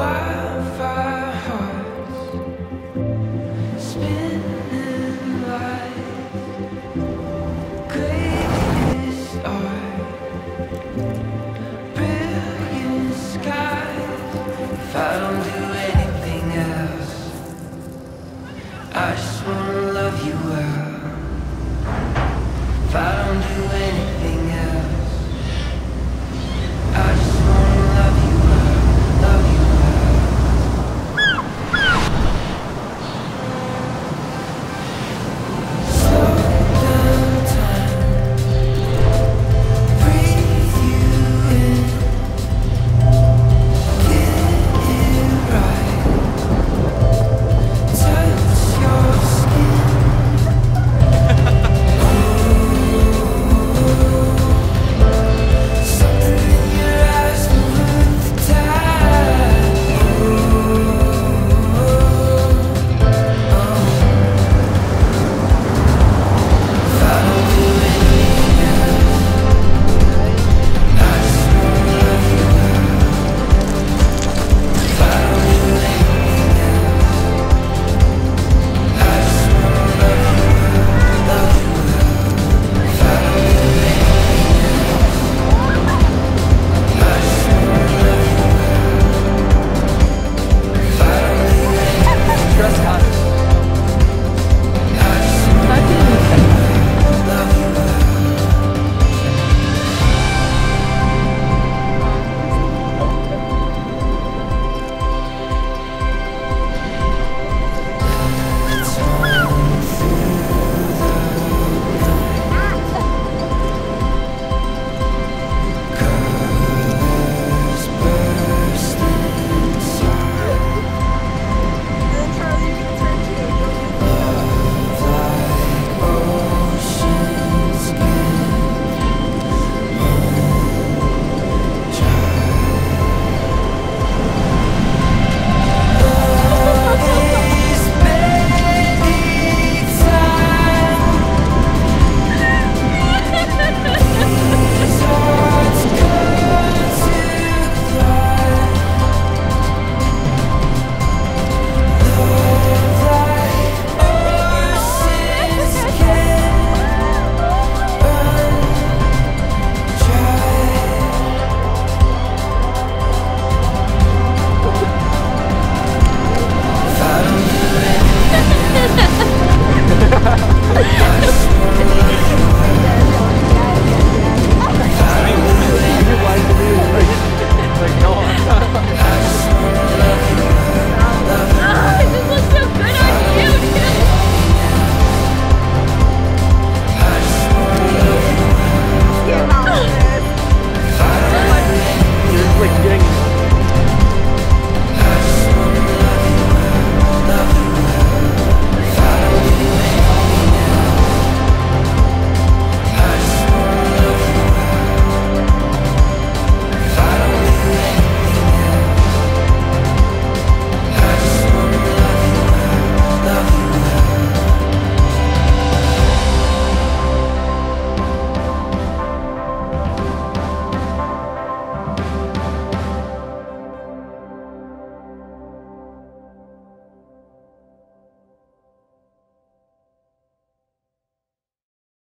while.